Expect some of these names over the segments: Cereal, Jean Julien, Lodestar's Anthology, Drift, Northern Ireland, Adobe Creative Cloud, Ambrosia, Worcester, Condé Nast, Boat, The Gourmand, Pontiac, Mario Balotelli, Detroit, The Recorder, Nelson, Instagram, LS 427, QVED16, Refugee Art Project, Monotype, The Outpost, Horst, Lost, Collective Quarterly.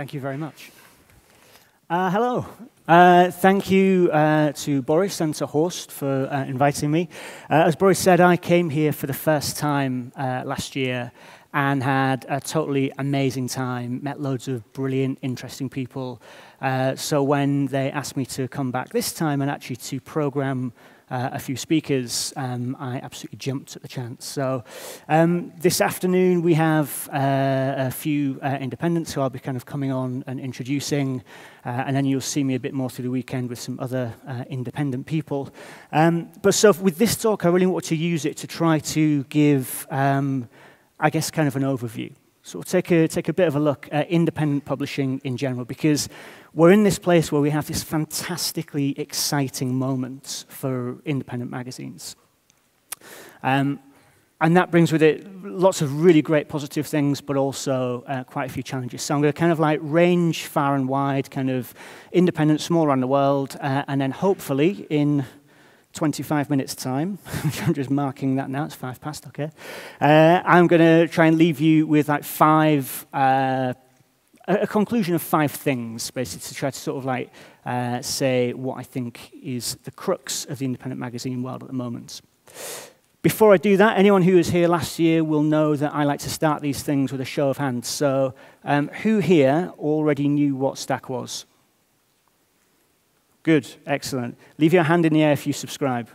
Thank you very much. Hello. Thank you to Boris and to Horst for inviting me. As Boris said, I came here for the first time last year and had a totally amazing time, met loads of brilliant, interesting people. So when they asked me to come back this time and actually to program a few speakers, I absolutely jumped at the chance. So this afternoon we have a few independents who I'll be kind of coming on and introducing, and then you'll see me a bit more through the weekend with some other independent people. But so with this talk, I really want to use it to try to give, I guess, kind of an overview. So we'll take a bit of a look at independent publishing in general, because we're in this place where we have this fantastically exciting moment for independent magazines. And that brings with it lots of really great positive things, but also quite a few challenges. So I'm going to kind of like range far and wide, kind of independent, small around the world, and then hopefully in 25 minutes time, I'm just marking that now, it's 5 past, okay. I'm going to try and leave you with like a conclusion of 5 things, basically, to try to sort of like say what I think is the crux of the independent magazine world at the moment. Before I do that, anyone who was here last year will know that I like to start these things with a show of hands. So who here already knew what Stack was? Good, excellent. Leave your hand in the air if you subscribe.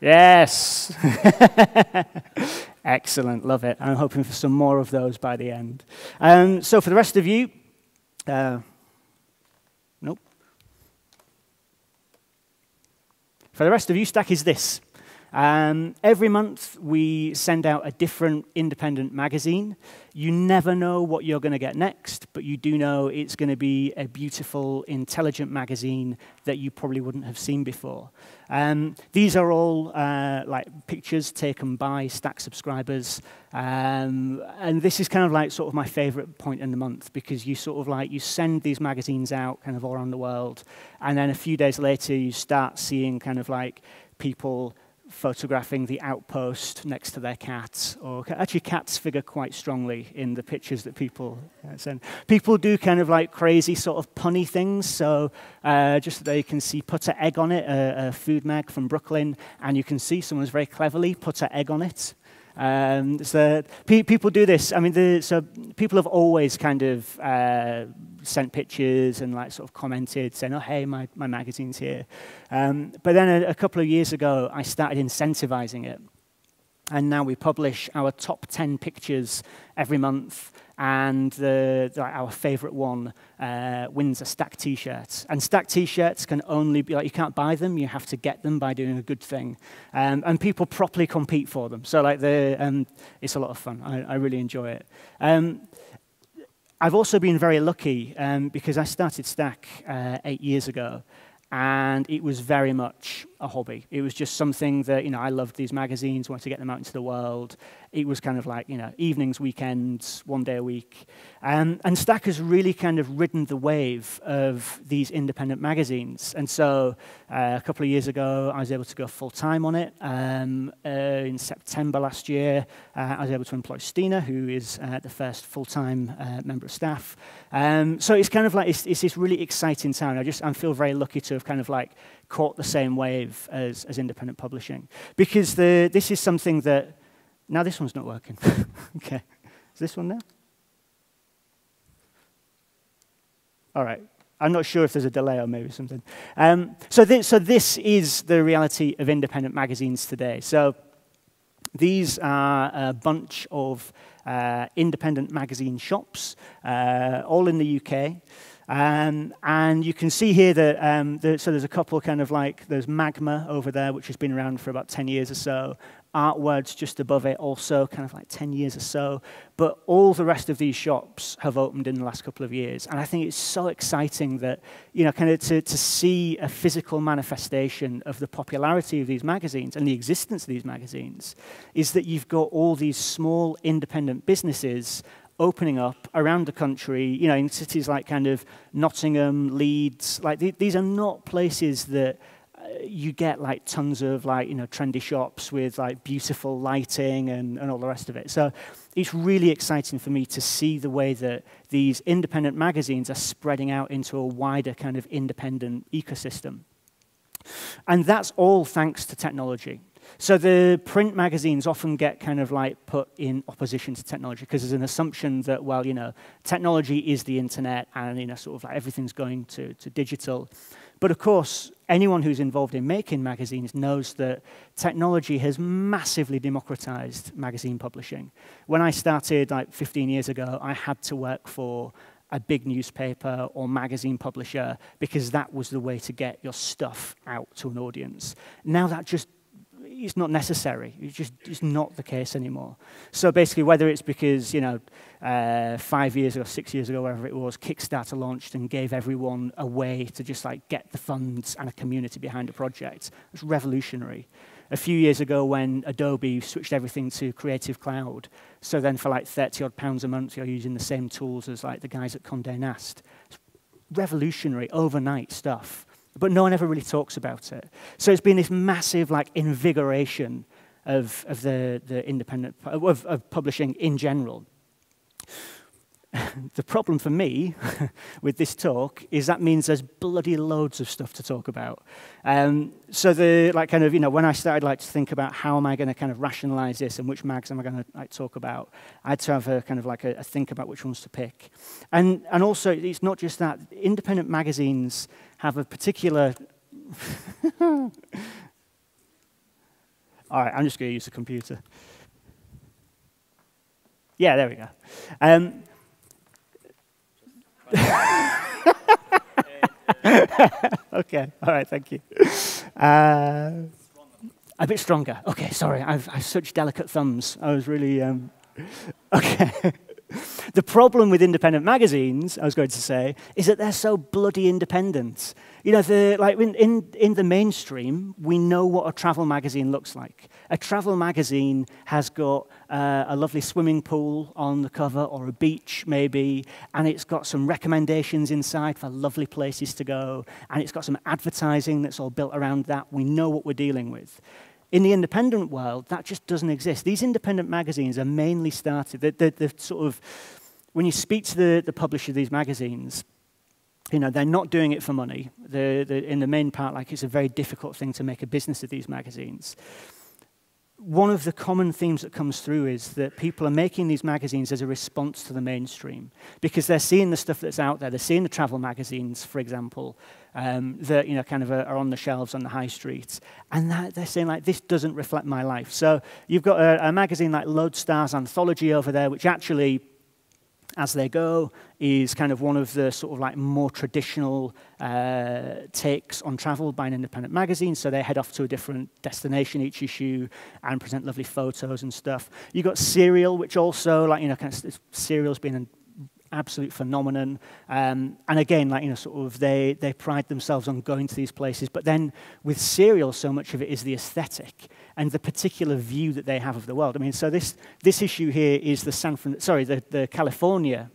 Yes! Excellent, love it. I'm hoping for some more of those by the end. So for the rest of you, nope. For the rest of you, Stack is this. Every month, we send out a different independent magazine. You never know what you're going to get next, but you do know it's going to be a beautiful, intelligent magazine that you probably wouldn't have seen before. These are all like pictures taken by Stack subscribers, and this is kind of like sort of my favorite point in the month, because you sort of like, you send these magazines out kind of all around the world, and then a few days later, you start seeing kind of like people photographing the outpost next to their cats, or actually cats figure quite strongly in the pictures that people send. People do kind of like crazy sort of punny things, so just so that you can see, put an egg on it, a food mag from Brooklyn, and you can see someone's very cleverly put an egg on it. So people do this. I mean, so people have always kind of sent pictures and like sort of commented saying, "Oh, hey, my magazine's here." But then a couple of years ago, I started incentivizing it, and now we publish our top 10 pictures every month. And our favorite one wins a Stack T-shirt. And Stack T-shirts can only be, like, you can't buy them, you have to get them by doing a good thing. And people properly compete for them. So like it's a lot of fun. I really enjoy it. I've also been very lucky because I started Stack 8 years ago. And it was very much a hobby. It was just something that, you know, I loved these magazines, wanted to get them out into the world. It was kind of like, you know, evenings, weekends, one day a week. And Stack has really kind of ridden the wave of these independent magazines. And so a couple of years ago, I was able to go full-time on it. In September last year, I was able to employ Stina, who is the first full-time member of staff. So it's kind of like, it's this really exciting time. I feel very lucky to have kind of like caught the same wave as independent publishing. Because this is something that... Now this one's not working. Okay. Is this one now? All right. I'm not sure if there's a delay or maybe something. So this is the reality of independent magazines today. So these are a bunch of independent magazine shops, all in the UK. And you can see here that so there's a couple kind of like, there's Magma over there, which has been around for about 10 years or so. Artwords just above it also, kind of like 10 years or so. But all the rest of these shops have opened in the last couple of years. And I think it's so exciting that, you know, kind of to see a physical manifestation of the popularity of these magazines and the existence of these magazines, is that you've got all these small independent businesses opening up around the country, you know, in cities like kind of Nottingham, Leeds. Like these are not places that you get like tons of trendy shops with beautiful lighting and all the rest of it. So it's really exciting for me to see the way that these independent magazines are spreading out into a wider kind of independent ecosystem. And that's all thanks to technology. So the print magazines often get kind of put in opposition to technology because there's an assumption that, well, technology is the internet and, sort of everything's going to digital. But of course, anyone who's involved in making magazines knows that technology has massively democratized magazine publishing. When I started 15 years ago, I had to work for a big newspaper or magazine publisher because that was the way to get your stuff out to an audience. Now that just it's not necessary. It's not the case anymore. So basically, whether it's because 5 years ago, 6 years ago, wherever it was, Kickstarter launched and gave everyone a way to just get the funds and a community behind a project. It's revolutionary. A few years ago, when Adobe switched everything to Creative Cloud, so then for £30-odd a month, you're using the same tools as the guys at Condé Nast. It's revolutionary, overnight stuff. But no one ever really talks about it. So it's been this massive invigoration of the independent of publishing in general. The problem for me with this talk is that means there's bloody loads of stuff to talk about. So the when I started to think about how am I going to rationalize this and which mags am I going to talk about, I had to have a a think about which ones to pick. And also it's not just that independent magazines have a particular. All right, I'm just going to use the computer. Yeah, there we go. Okay, all right, thank you. A bit stronger. Okay, sorry, I've such delicate thumbs. I was really... Okay. The problem with independent magazines, I was going to say, is that they're so bloody independent. In the mainstream, we know what a travel magazine looks like. A travel magazine has got a lovely swimming pool on the cover, or a beach maybe, and it's got some recommendations inside for lovely places to go, and it's got some advertising that's all built around that. We know what we're dealing with. In the independent world, that just doesn't exist. These independent magazines are mainly started, they're sort of, when you speak to the publisher of these magazines, they're not doing it for money. In the main part, it's a very difficult thing to make a business of these magazines. One of the common themes that comes through is that people are making these magazines as a response to the mainstream because they're seeing the stuff that's out there. They're seeing the travel magazines, for example, that are on the shelves on the high streets, and that they're saying this doesn't reflect my life. So you've got a magazine like Lodestar's Anthology over there, which actually, as they go, is one of the more traditional takes on travel by an independent magazine. So they head off to a different destination each issue and present lovely photos and stuff. You've got Cereal, which also Cereal's been an absolute phenomenon. And again, they pride themselves on going to these places. But then with Cereal, so much of it is the aesthetic and the particular view that they have of the world. I mean, so this issue here is the the California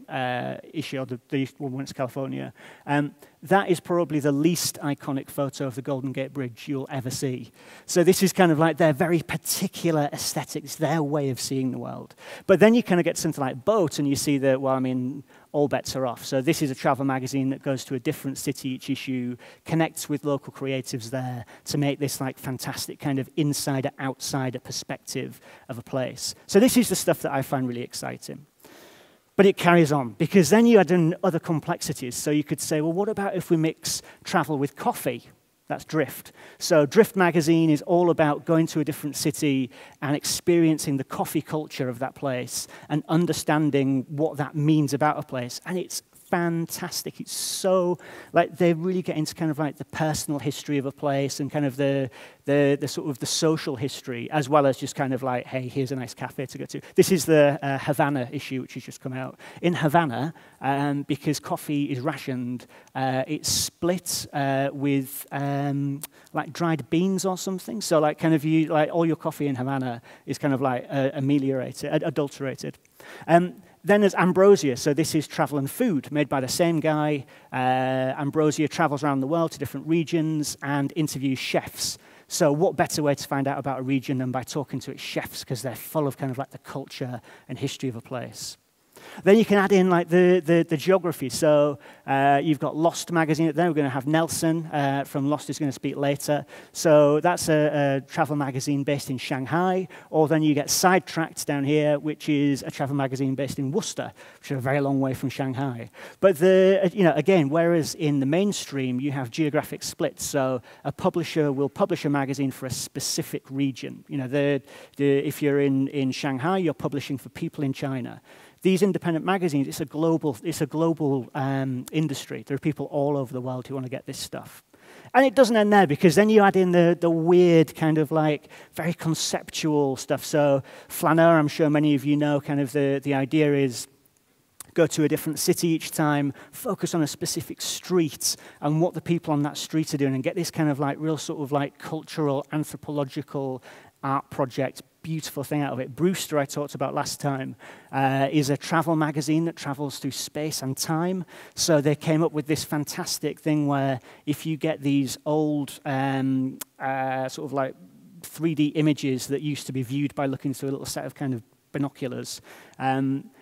issue, or the one when it's California. That is probably the least iconic photo of the Golden Gate Bridge you'll ever see. So this is their very particular aesthetics, their way of seeing the world. But then you get something like Boat, and you see that, well, I mean, all bets are off. So this is a travel magazine that goes to a different city each issue, connects with local creatives there to make this fantastic insider-outsider perspective of a place. So this is the stuff that I find really exciting. But it carries on, because then you add in other complexities. So you could say, well, what about if we mix travel with coffee? That's Drift. So Drift magazine is all about going to a different city and experiencing the coffee culture of that place and understanding what that means about a place. And it's fantastic. It's so, they really get into the personal history of a place and the sort of the social history, as well as just hey, here's a nice cafe to go to. This is the Havana issue, which has just come out. In Havana, because coffee is rationed, it's split with dried beans or something. So you all your coffee in Havana is ameliorated, adulterated. Then there's Ambrosia. So this is Travel and Food, made by the same guy. Ambrosia travels around the world to different regions and interviews chefs. So what better way to find out about a region than by talking to its chefs, because they're full of kind of like the culture and history of a place. Then you can add in like the geography. So you've got Lost magazine. Then we're going to have Nelson from Lost, who's going to speak later. So that's a travel magazine based in Shanghai. Or then you get Sidetracked down here, which is a travel magazine based in Worcester, which is a very long way from Shanghai. But you know, again, whereas in the mainstream you have geographic splits, so a publisher will publish a magazine for a specific region. You know, if you're in Shanghai, you're publishing for people in China. These independent magazines, it's a global industry. There are people all over the world who want to get this stuff. And it doesn't end there, because then you add in the weird kind of like very conceptual stuff. So Flaneur, I'm sure many of you know, kind of the idea is go to a different city each time, focus on a specific street and what the people on that street are doing, and get this kind of like real sort of like cultural, anthropological art project, beautiful thing out of it. Brewster, I talked about last time, is a travel magazine that travels through space and time. So they came up with this fantastic thing where if you get these old sort of like 3D images that used to be viewed by looking through a little set of kind of binoculars,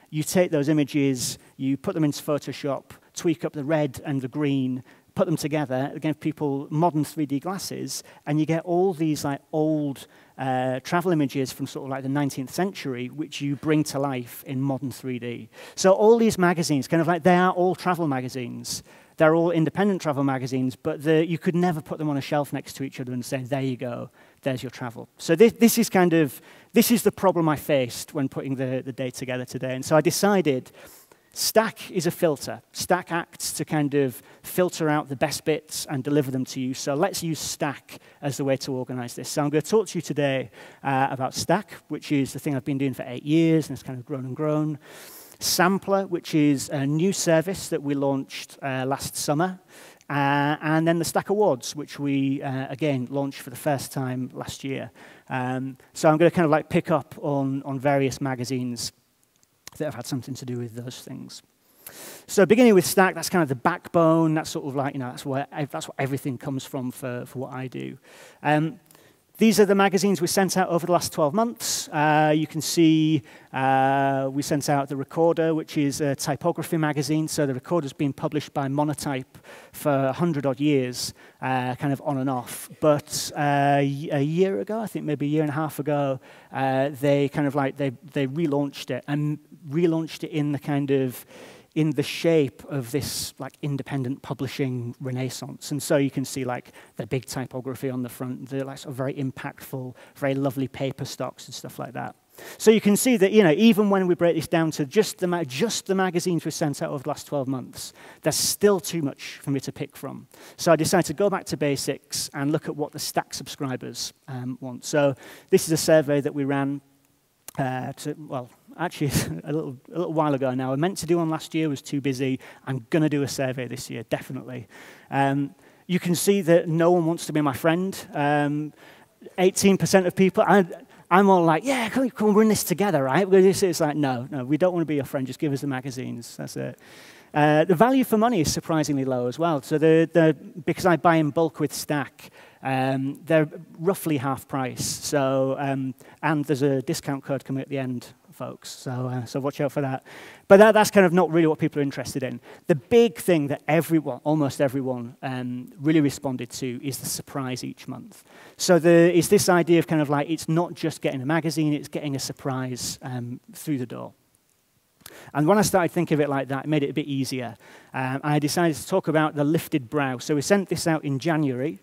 you take those images, you put them into Photoshop, tweak up the red and the green, put them together, give people modern 3D glasses, and you get all these like old travel images from sort of like the 19th century, which you bring to life in modern 3D. So all these magazines, kind of like, they are all travel magazines. They're all independent travel magazines, but you could never put them on a shelf next to each other and say, there you go, there's your travel. So this is kind of, this is the problem I faced when putting the day together today. And so I decided, Stack is a filter. Stack acts to kind of filter out the best bits and deliver them to you. So let's use Stack as the way to organize this. So I'm going to talk to you today about Stack, which is the thing I've been doing for 8 years, and it's kind of grown and grown. Sampler, which is a new service that we launched last summer. And then the Stack Awards, which we, again, launched for the first time last year. So I'm going to kind of like pick up on various magazines that have had something to do with those things. So beginning with Stack, that's kind of the backbone. That's sort of like, you know, that's what everything comes from for what I do. These are the magazines we sent out over the last 12 months. You can see we sent out The Recorder, which is a typography magazine. So The Recorder's been published by Monotype for 100-odd years, kind of on and off. But a year ago, I think maybe a year and a half ago, they kind of like, they relaunched it, and relaunched it in the kind of, in the shape of this like independent publishing renaissance. And so you can see like the big typography on the front, the like sort of very impactful, very lovely paper stocks and stuff like that. So you can see that, you know, even when we break this down to just the magazines we sent out over the last 12 months, there's still too much for me to pick from. So I decided to go back to basics and look at what the Stack subscribers want. So this is a survey that we ran actually, a little while ago now. I meant to do one last year, was too busy. I'm going to do a survey this year, definitely. You can see that no one wants to be my friend. 18% of people, I'm all like, yeah, come on, we're in this together, right? It's like, no, we don't want to be your friend. Just give us the magazines. That's it. The value for money is surprisingly low as well. So because I buy in bulk with Stack, they're roughly half price. So and there's a discount code coming at the end, folks. So watch out for that. But that's kind of not really what people are interested in. The big thing that everyone, almost everyone, really responded to is the surprise each month. So it's this idea of kind of like, it's not just getting a magazine, it's getting a surprise through the door. And when I started thinking of it like that, it made it a bit easier. I decided to talk about The Lifted Brow. So we sent this out in January.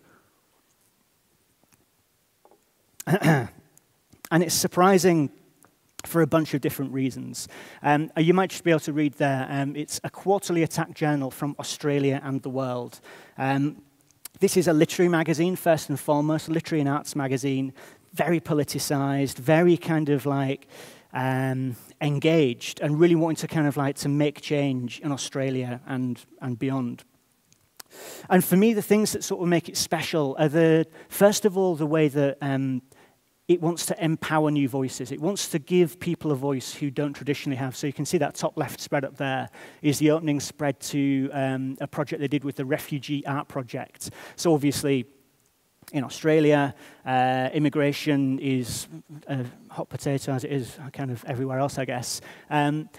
And it's surprising for a bunch of different reasons. You might just be able to read there. It's a quarterly attack journal from Australia and the world. This is a literary magazine, first and foremost, literary and arts magazine, very politicized, very kind of like engaged, and really wanting to kind of like to make change in Australia and beyond. And for me, the things that sort of make it special are first of all, the way that it wants to empower new voices. It wants to give people a voice who don't traditionally have. So you can see that top left spread up there is the opening spread to a project they did with the Refugee Art Project. So obviously, in Australia, immigration is a hot potato, as it is kind of everywhere else, I guess.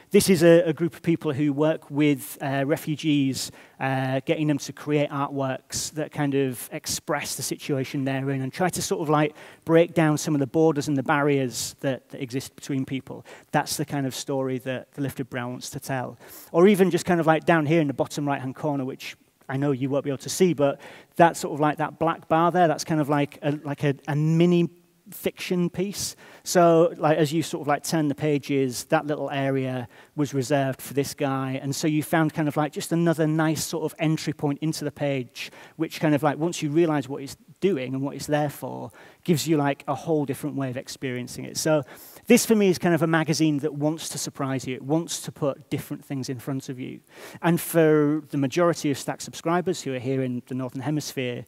This is a group of people who work with refugees, getting them to create artworks that kind of express the situation they're in and try to sort of like break down some of the borders and the barriers that exist between people. That's the kind of story that The Lifted Brow wants to tell. Or even just kind of like down here in the bottom right-hand corner, which I know you won't be able to see, but that's sort of like that black bar there. That's kind of like a mini fiction piece. So like as you sort of like turn the pages, that little area was reserved for this guy. And so you found kind of like just another nice sort of entry point into the page, which kind of like once you realize what it's doing and what it's there for, gives you like a whole different way of experiencing it. So this for me is kind of a magazine that wants to surprise you. It wants to put different things in front of you. And for the majority of Stack subscribers who are here in the Northern Hemisphere,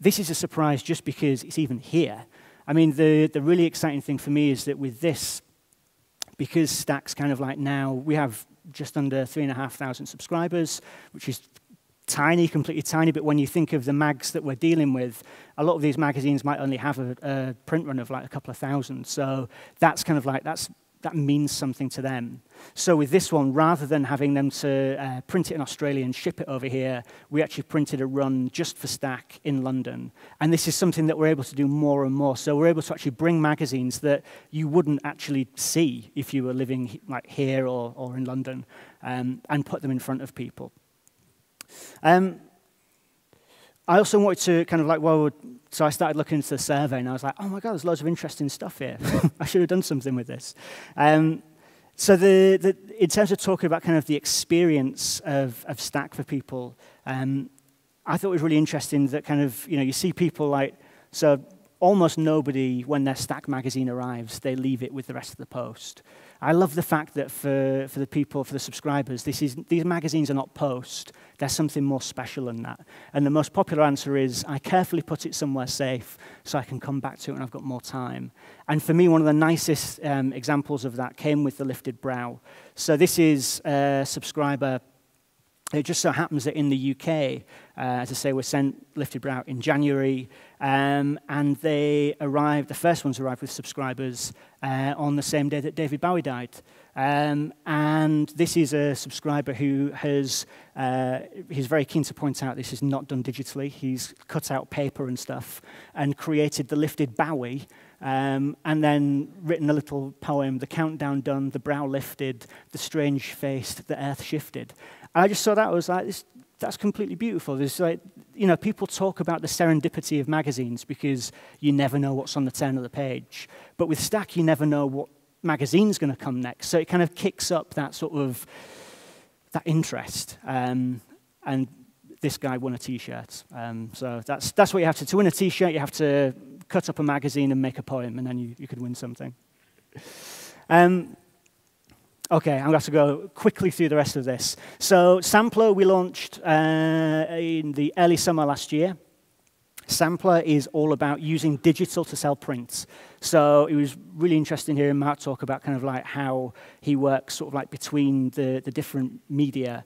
this is a surprise just because it's even here. I mean, the really exciting thing for me is that with this, because Stack's kind of like now, we have just under 3,500 subscribers, which is tiny, completely tiny, but when you think of the mags that we're dealing with, a lot of these magazines might only have a print run of like a couple of thousand. So that's kind of like, that means something to them. So with this one, rather than having them to print it in Australia and ship it over here, we actually printed a run just for Stack in London. And this is something that we're able to do more and more. So we're able to actually bring magazines that you wouldn't actually see if you were living like here or in London, and put them in front of people. I also wanted to kind of like, well, so I started looking into the survey and I was like, oh my God, there's loads of interesting stuff here. I should have done something with this. So in terms of talking about kind of the experience of Stack for people, I thought it was really interesting that kind of, you know, you see people like, so almost nobody, when their Stack magazine arrives, they leave it with the rest of the post. I love the fact that for the people, for the subscribers, these magazines are not post. They're something more special than that. And the most popular answer is, I carefully put it somewhere safe so I can come back to it when I've got more time. And for me, one of the nicest examples of that came with The Lifted Brow. So this is a subscriber. It just so happens that in the UK, as I say, we sent Lifted Brow in January, and they arrived, the first ones arrived with subscribers on the same day that David Bowie died. And this is a subscriber who has, he's very keen to point out this is not done digitally. He's cut out paper and stuff and created The Lifted Bowie, and then written a little poem, the countdown done, the brow lifted, the strange faced, the earth shifted. And I just saw that, I was like, that's completely beautiful. There's like, you know, people talk about the serendipity of magazines because you never know what's on the turn of the page. But with Stack, you never know what magazine's going to come next. So it kind of kicks up that sort of, that interest. And this guy won a T-shirt. So that's what you have to win a T-shirt, you have to cut up a magazine and make a poem, and then you could win something. OK, I'm going to have to go quickly through the rest of this. So Sampler, we launched in the early summer last year. Sampler is all about using digital to sell prints. So it was really interesting hearing Mark talk about kind of like how he works sort of like between the different media.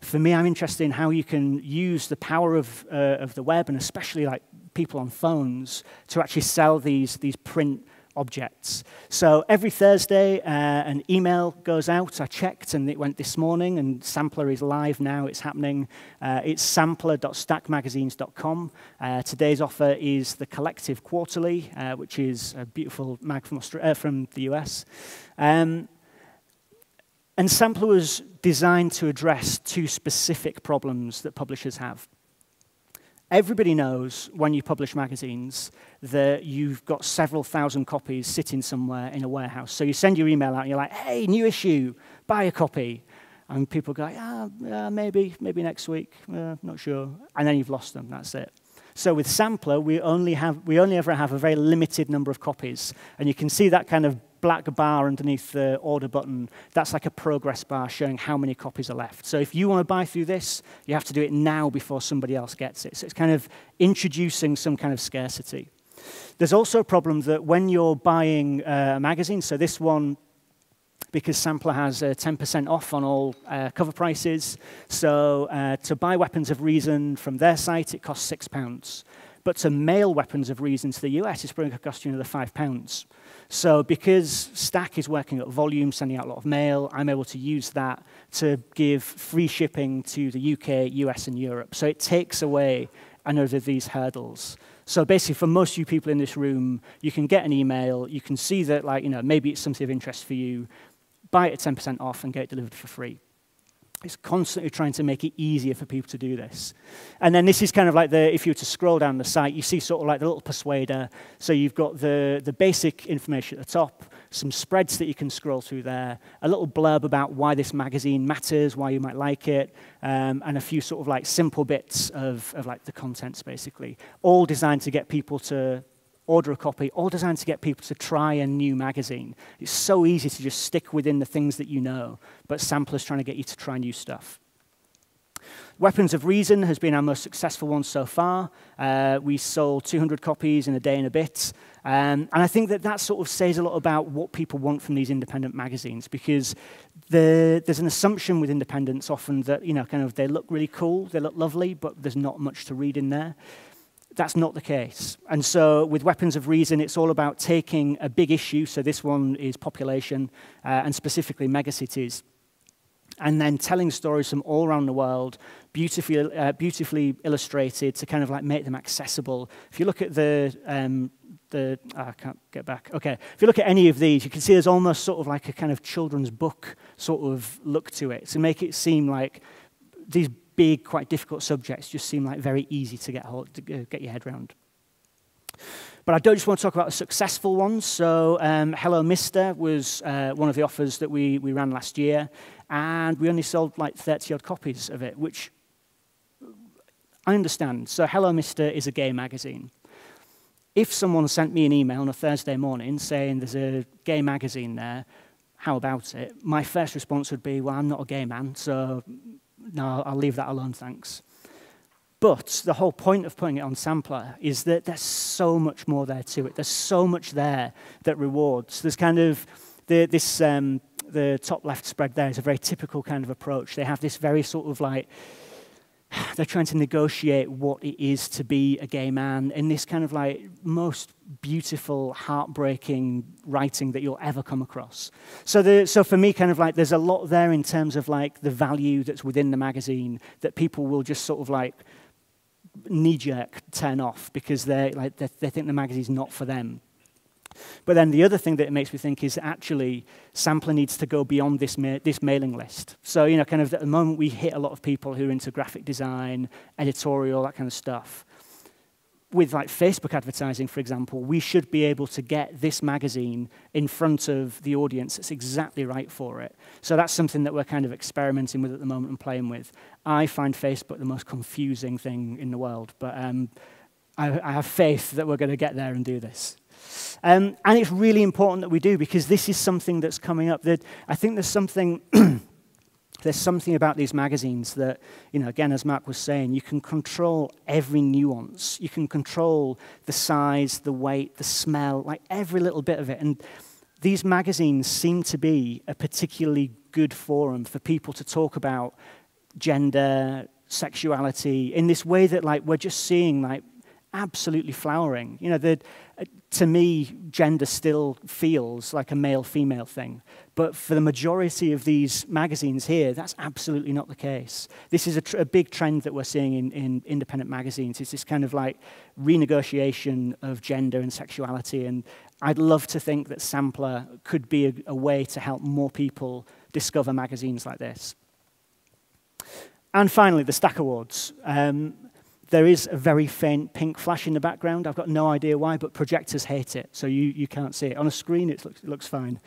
For me, I'm interested in how you can use the power of the web, and especially like people on phones, to actually sell these print objects. So every Thursday, an email goes out. I checked, and it went this morning, and Sampler is live now. It's happening. It's sampler.stackmagazines.com. Today's offer is the Collective Quarterly, which is a beautiful mag from the US. And Sampler was designed to address two specific problems that publishers have. Everybody knows when you publish magazines that you've got several thousand copies sitting somewhere in a warehouse. So you send your email out and you're like, hey, new issue, buy a copy. And people go, yeah, maybe next week, not sure. And then you've lost them, that's it. So with Sampler, we only ever have a very limited number of copies. And you can see that kind of black bar underneath the order button, that's like a progress bar showing how many copies are left. So if you want to buy through this, you have to do it now before somebody else gets it. So it's kind of introducing some kind of scarcity. There's also a problem that when you're buying a magazine, so this one, because Sampler has 10% off on all cover prices, so to buy Weapons of Reason from their site, it costs £6. But to mail Weapons of Reason to the US, it's going to cost you another £5. So because Stack is working at volume, sending out a lot of mail, I'm able to use that to give free shipping to the UK, US, and Europe. So it takes away another of these hurdles. So basically, for most of you people in this room, you can get an email, you can see that maybe it's something of interest for you, buy it at 10% off, and get it delivered for free. It's constantly trying to make it easier for people to do this. And then this is kind of like the, if you were to scroll down the site, you see sort of like the little persuader. So you've got the basic information at the top, some spreads that you can scroll through there, a little blurb about why this magazine matters, why you might like it, and a few sort of like simple bits of like the contents, basically, all designed to get people to order a copy, all designed to get people to try a new magazine. It's so easy to just stick within the things that you know, but Sampler's trying to get you to try new stuff. Weapons of Reason has been our most successful one so far. We sold 200 copies in a day and a bit. And I think that sort of says a lot about what people want from these independent magazines, because there's an assumption with independents often that they look really cool, they look lovely, but there's not much to read in there. That's not the case. And so with Weapons of Reason, it's all about taking a big issue, so this one is population, and specifically megacities, and then telling stories from all around the world, beautifully illustrated to kind of like make them accessible. If you look at I can't get back. Okay, if you look at any of these, you can see there's almost sort of like a kind of children's book sort of look to it, to make it seem like these big, quite difficult subjects just seem like very easy to get your head around. But I don't just want to talk about the successful ones. So Hello Mister was one of the offers that we ran last year, and we only sold like 30-odd copies of it, which I understand. So Hello Mister is a gay magazine. If someone sent me an email on a Thursday morning saying there's a gay magazine there, how about it? My first response would be, well, I'm not a gay man, so no, I'll leave that alone, thanks. But the whole point of putting it on Sampler is that there's so much more there to it. There's so much there that rewards. There's kind of the top left spread there is a very typical kind of approach. They have this very sort of like, they're trying to negotiate what it is to be a gay man in this kind of like most beautiful, heartbreaking writing that you'll ever come across. So for me, kind of like, there's a lot there in terms of like the value that's within the magazine that people will just sort of like knee-jerk turn off because they think the magazine's not for them. But then the other thing that it makes me think is actually Sampler needs to go beyond this mailing list. So, kind of at the moment we hit a lot of people who are into graphic design, editorial, that kind of stuff. With like Facebook advertising, for example, we should be able to get this magazine in front of the audience that's exactly right for it. So that's something that we're kind of experimenting with at the moment and playing with. I find Facebook the most confusing thing in the world, but I have faith that we're going to get there and do this. And it's really important that we do, because this is something that's coming up. I think there's something there's something about these magazines that, again, as Mark was saying, you can control every nuance. You can control the size, the weight, the smell, like every little bit of it. And these magazines seem to be a particularly good forum for people to talk about gender, sexuality, in this way that we're just seeing absolutely flowering. To me, gender still feels like a male-female thing. But for the majority of these magazines here, that's absolutely not the case. This is a big trend that we're seeing in independent magazines. It's this kind of like renegotiation of gender and sexuality. And I'd love to think that Sampler could be a way to help more people discover magazines like this. And finally, the Stack Awards. There is a very faint pink flash in the background. I've got no idea why, but projectors hate it, so you can't see it. On a screen, it looks fine.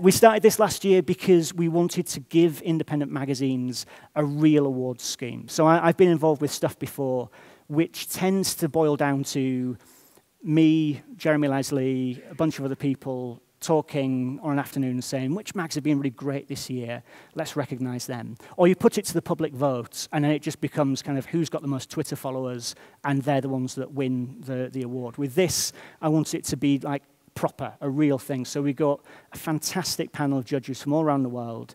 We started this last year because we wanted to give independent magazines a real awards scheme. So I've been involved with stuff before, which tends to boil down to me, Jeremy Leslie, a bunch of other people, talking on an afternoon and saying, which mags have been really great this year? Let's recognize them. Or you put it to the public vote, and then it just becomes kind of who's got the most Twitter followers, and they're the ones that win the award. With this, I want it to be like proper, a real thing. So we got a fantastic panel of judges from all around the world.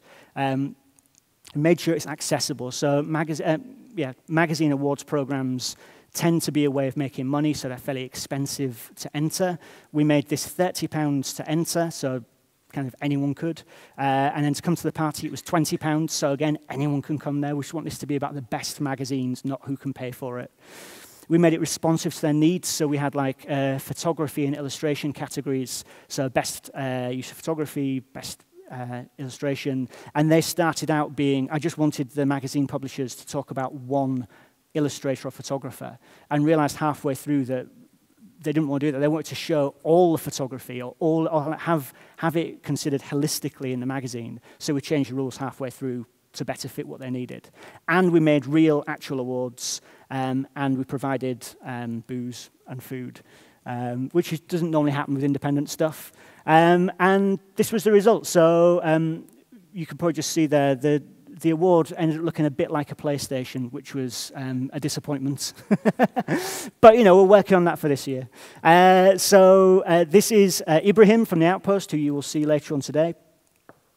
Made sure it's accessible. So magazine awards programs tend to be a way of making money, so they're fairly expensive to enter. We made this £30 to enter, so kind of anyone could. And then to come to the party, it was £20, so again, anyone can come there. We just want this to be about the best magazines, not who can pay for it. We made it responsive to their needs, so we had like photography and illustration categories, so best use of photography, best illustration, and they started out being, I just wanted the magazine publishers to talk about one illustrator or photographer, and realized halfway through that they didn't want to do that. They wanted to show all the photography or have it considered holistically in the magazine, so we changed the rules halfway through to better fit what they needed. And we made real, actual awards, and we provided booze and food, which doesn't normally happen with independent stuff. And this was the result. So you can probably just see there, the award ended up looking a bit like a PlayStation, which was a disappointment. But, you know, we're working on that for this year. So this is Ibrahim from The Outpost, who you will see later on today.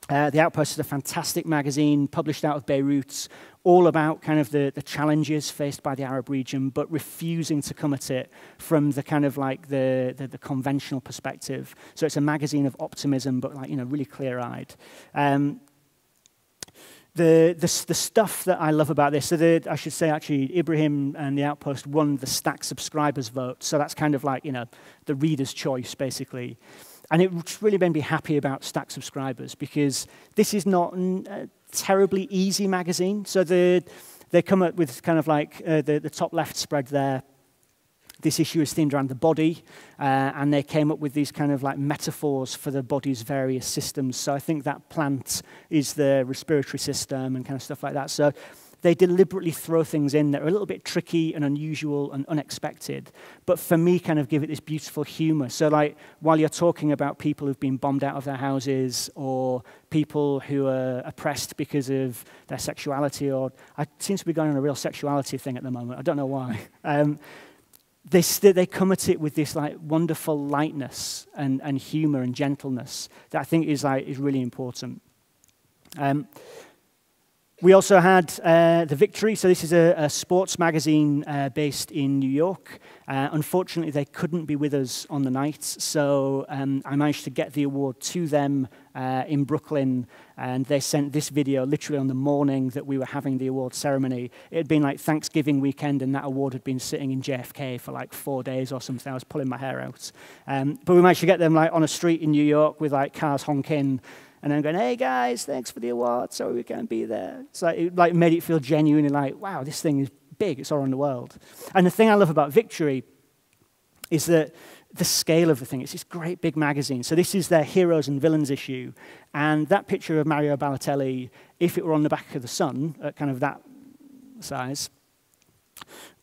The Outpost is a fantastic magazine published out of Beirut, all about kind of the challenges faced by the Arab region, but refusing to come at it from the kind of like the conventional perspective. So it's a magazine of optimism, but like, you know, really clear-eyed. The stuff that I love about this, so I should say actually, Ibrahim and The Outpost won the Stack subscribers vote. So that's kind of like, you know, the reader's choice, basically. And it really made me happy about Stack subscribers, because this is not a terribly easy magazine. So they come up with kind of like the top left spread there. This issue is themed around the body, and they came up with these kind of like metaphors for the body's various systems. So I think that plant is the respiratory system and kind of stuff like that. So they deliberately throw things in that are a little bit tricky and unusual and unexpected, but for me kind of give it this beautiful humor. So like while you're talking about people who've been bombed out of their houses or people who are oppressed because of their sexuality, or I seem to be going on a real sexuality thing at the moment, I don't know why. They come at it with this like wonderful lightness and humor and gentleness that I think is really important. We also had The Victory. So this is a sports magazine based in New York. Unfortunately, they couldn't be with us on the night, so I managed to get the award to them in Brooklyn, and they sent this video literally on the morning that we were having the award ceremony. It had been like Thanksgiving weekend, and that award had been sitting in JFK for like 4 days or something. I was pulling my hair out. But we managed to get them like on a street in New York with like cars honking, and I'm going, hey guys, thanks for the award, sorry we can't be there. So it like made it feel genuinely like, wow, this thing is big, it's all around the world. And the thing I love about Victory is that the scale of the thing, it's this great big magazine. So this is their Heroes and Villains issue, and that picture of Mario Balotelli, if it were on the back of the Sun, at kind of that size,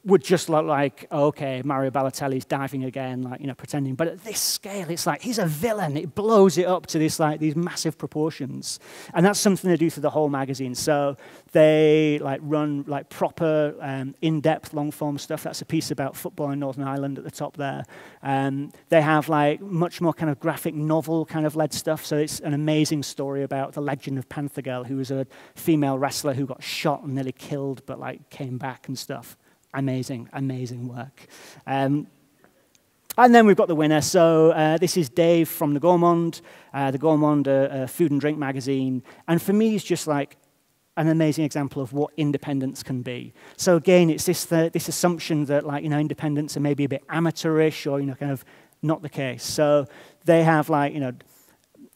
would just look like, okay, Mario Balotelli's diving again, like, you know, pretending. But at this scale, it's like, he's a villain. It blows it up to this, like, these massive proportions. And that's something they do through the whole magazine. So they, like, run, like, proper, in-depth, long-form stuff. That's a piece about football in Northern Ireland at the top there. They have, like, much more kind of graphic novel kind of led stuff. So it's an amazing story about the legend of Panther Girl, who was a female wrestler who got shot and nearly killed, but, like, came back and stuff. Amazing, amazing work. And then we've got the winner. So this is Dave from The Gourmand. The Gourmand, a food and drink magazine. And for me, it's just like an amazing example of what independence can be. So again, it's this assumption that, like, you know, independents are maybe a bit amateurish or, you know, kind of not the case. So they have, like, you know,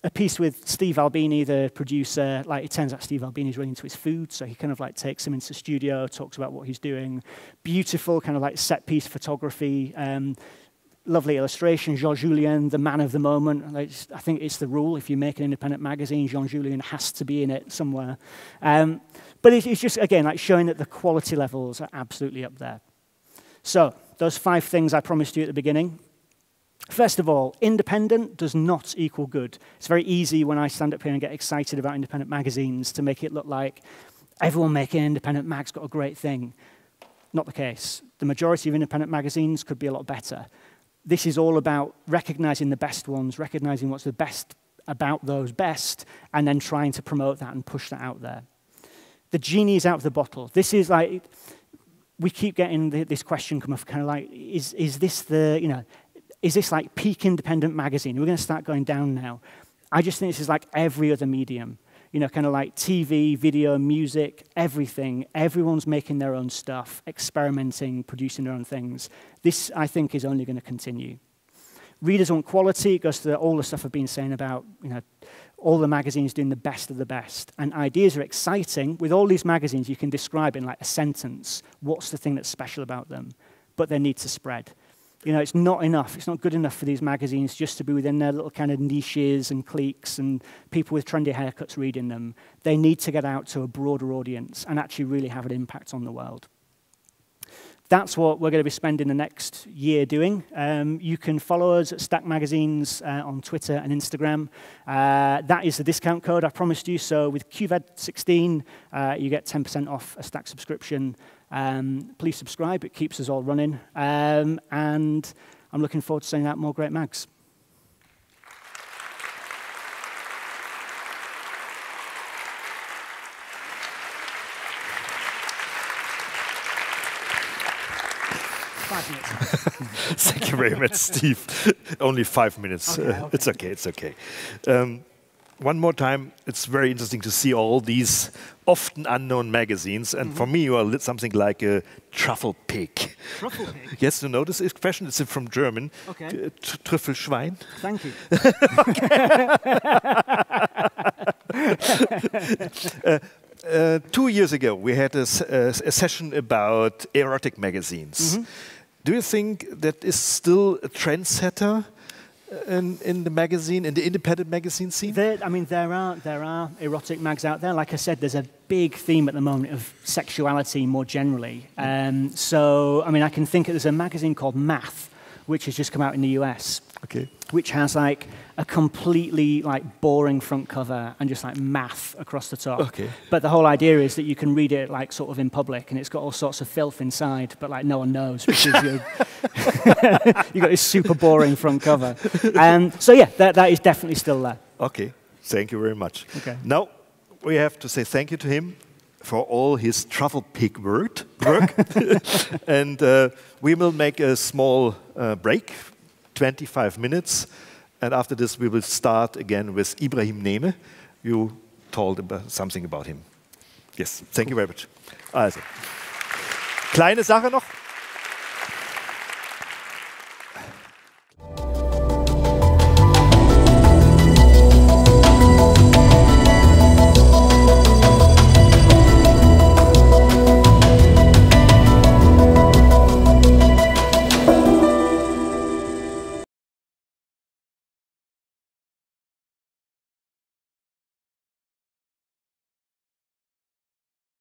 a piece with Steve Albini, the producer. Like, it turns out Steve Albini's really into his food, so he kind of like takes him into the studio, talks about what he's doing. Beautiful kind of like set piece photography, lovely illustration. Jean Julien, the man of the moment. Like, I think it's the rule, if you make an independent magazine, Jean Julien has to be in it somewhere. But it's just, again, like showing that the quality levels are absolutely up there. So those 5 things I promised you at the beginning. First of all, independent does not equal good. It's very easy when I stand up here and get excited about independent magazines to make it look like everyone making an independent mag's got a great thing. Not the case. The majority of independent magazines could be a lot better. This is all about recognizing the best ones, recognizing what's the best about those best, and then trying to promote that and push that out there. The genie's out of the bottle. This is like, we keep getting this question come up, kind of like, is this the, you know, is this like peak independent magazine? We're going to start going down now. I just think this is like every other medium. You know, kind of like TV, video, music, everything. Everyone's making their own stuff, experimenting, producing their own things. This, I think, is only going to continue. Readers want quality. It goes to all the stuff I've been saying about, you know, all the magazines doing the best of the best. And ideas are exciting. With all these magazines, you can describe in like a sentence what's the thing that's special about them, but they need to spread. You know, it's not enough. It's not good enough for these magazines just to be within their little kind of niches and cliques and people with trendy haircuts reading them. They need to get out to a broader audience and actually really have an impact on the world. That's what we're going to be spending the next year doing. You can follow us at Stack Magazines on Twitter and Instagram. That is the discount code I promised you. So with QVED16, you get 10% off a Stack subscription. Please subscribe. It keeps us all running. And I'm looking forward to seeing out more great mags. Thank you very much, Steve. Only 5 minutes. Okay, okay. It's okay, it's okay. One more time, it's very interesting to see all these often unknown magazines. And for me, you are something like a truffle pig. Truffle pig? Yes, you know this expression? It's from German. Okay. Trüffelschwein. Thank you. Two years ago, we had a session about erotic magazines. Do you think that is still a trendsetter in the magazine, in the independent magazine scene? There are erotic mags out there. Like I said, there's a big theme at the moment of sexuality more generally. So, I mean, I can think there's a magazine called Math, which has just come out in the US, which has like a completely like boring front cover and just like math across the top. But the whole idea is that you can read it like sort of in public, and it's got all sorts of filth inside, but like no one knows because you've got this super boring front cover. So yeah, that is definitely still there. Okay, thank you very much. Now we have to say thank you to him for all his truffle pig work. And we will make a small break, 25 minutes. And after this, we will start again with Ibrahim Nehme. You told about something about him. Yes, thank you very much. Also, kleine Sache noch.